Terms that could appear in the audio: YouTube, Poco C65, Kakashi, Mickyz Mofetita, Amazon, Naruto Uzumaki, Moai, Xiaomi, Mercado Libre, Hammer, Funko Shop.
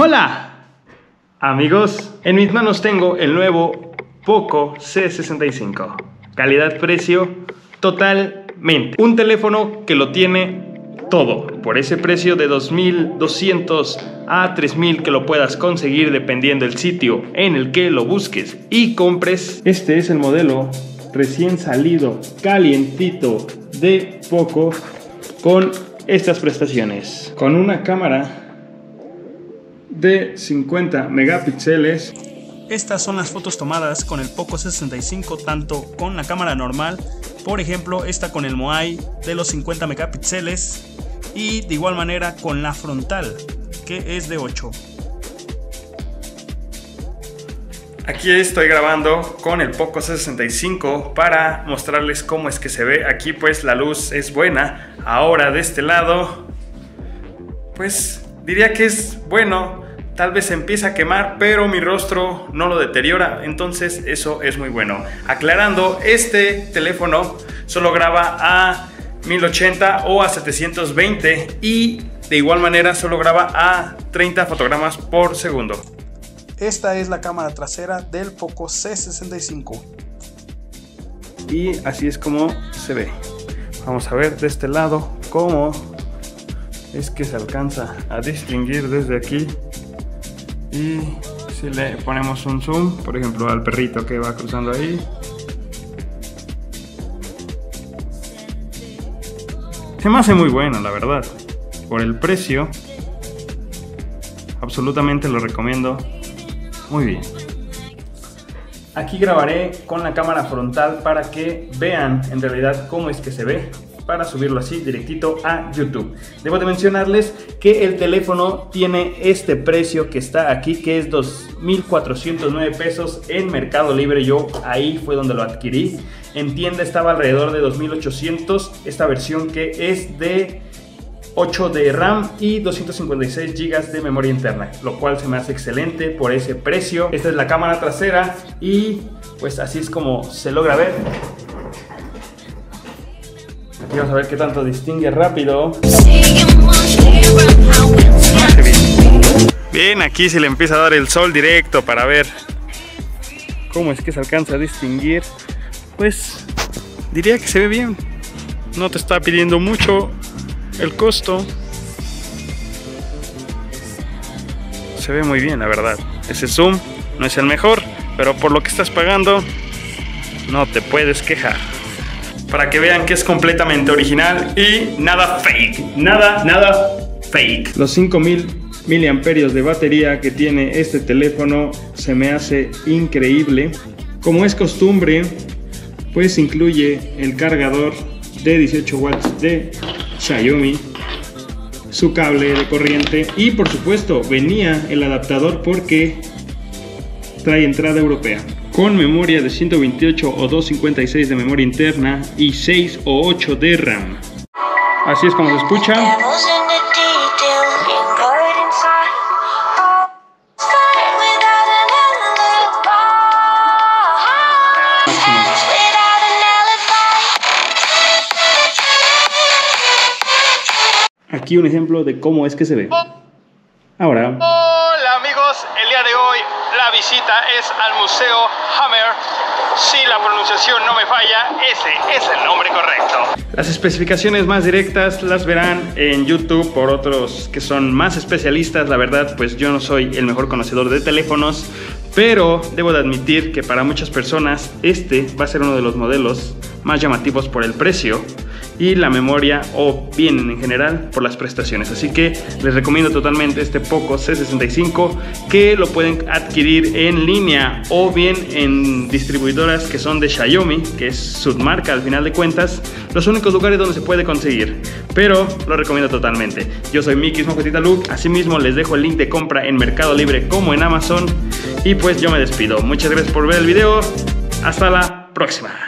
¡Hola! Amigos, en mis manos tengo el nuevo Poco C65. Calidad-precio totalmente. Un teléfono que lo tiene todo. Por ese precio de 2,200 a 3,000 que lo puedas conseguir dependiendo del sitio en el que lo busques y compres. Este es el modelo recién salido, calientito de Poco, con estas prestaciones. Con una cámara de 50 megapíxeles. Estas son las fotos tomadas con el Poco C65, tanto con la cámara normal, por ejemplo esta con el Moai de los 50 megapíxeles, y de igual manera con la frontal, que es de 8. Aquí estoy grabando con el Poco C65 para mostrarles cómo es que se ve. Aquí pues la luz es buena. Ahora de este lado pues diría que es bueno, tal vez se empieza a quemar, pero mi rostro no lo deteriora, entonces eso es muy bueno. Aclarando, este teléfono solo graba a 1080 o a 720 y de igual manera solo graba a 30 fotogramas por segundo. Esta es la cámara trasera del Poco C65. Y así es como se ve. Vamos a ver de este lado cómo es que se alcanza a distinguir desde aquí, y si le ponemos un zoom, por ejemplo al perrito que va cruzando ahí, se me hace muy bueno, la verdad. Por el precio absolutamente lo recomiendo, muy bien. Aquí grabaré con la cámara frontal para que vean en realidad cómo es que se ve, para subirlo así directito a YouTube. Debo de mencionarles que el teléfono tiene este precio que está aquí, que es 2,409 pesos en Mercado Libre. Yo ahí fue donde lo adquirí. En tienda estaba alrededor de 2,800. Esta versión que es de 8 de RAM y 256 GB de memoria interna, lo cual se me hace excelente por ese precio. Esta es la cámara trasera y pues así es como se logra ver. Aquí vamos a ver qué tanto distingue rápido. Bien, aquí se le empieza a dar el sol directo para ver cómo es que se alcanza a distinguir. Pues diría que se ve bien. No te está pidiendo mucho el costo. Se ve muy bien, la verdad. Ese zoom no es el mejor, pero por lo que estás pagando no te puedes quejar. Para que vean que es completamente original y nada fake, nada fake. Los 5000 miliamperios de batería que tiene este teléfono se me hace increíble. Como es costumbre, pues incluye el cargador de 18 watts de Xiaomi, su cable de corriente y por supuesto venía el adaptador porque trae entrada europea. Con memoria de 128 o 256 de memoria interna y 6 o 8 de RAM. Así es como se escucha. Aquí un ejemplo de cómo es que se ve. Ahora. Hola amigos, el día de hoy la visita es al Museo Hammer. Si la pronunciación no me falla, ese es el nombre correcto. Las especificaciones más directas las verán en YouTube por otros que son más especialistas. La verdad, pues yo no soy el mejor conocedor de teléfonos, pero debo de admitir que para muchas personas este va a ser uno de los modelos más llamativos por el precio y la memoria, o bien en general por las prestaciones. Así que les recomiendo totalmente este Poco C65, que lo pueden adquirir en línea o bien en distribuidoras que son de Xiaomi, que es su marca al final de cuentas, los únicos lugares donde se puede conseguir, pero lo recomiendo totalmente. Yo soy Mickyz Mofetita Luke, asimismo les dejo el link de compra en Mercado Libre como en Amazon, y pues yo me despido. Muchas gracias por ver el video, hasta la próxima.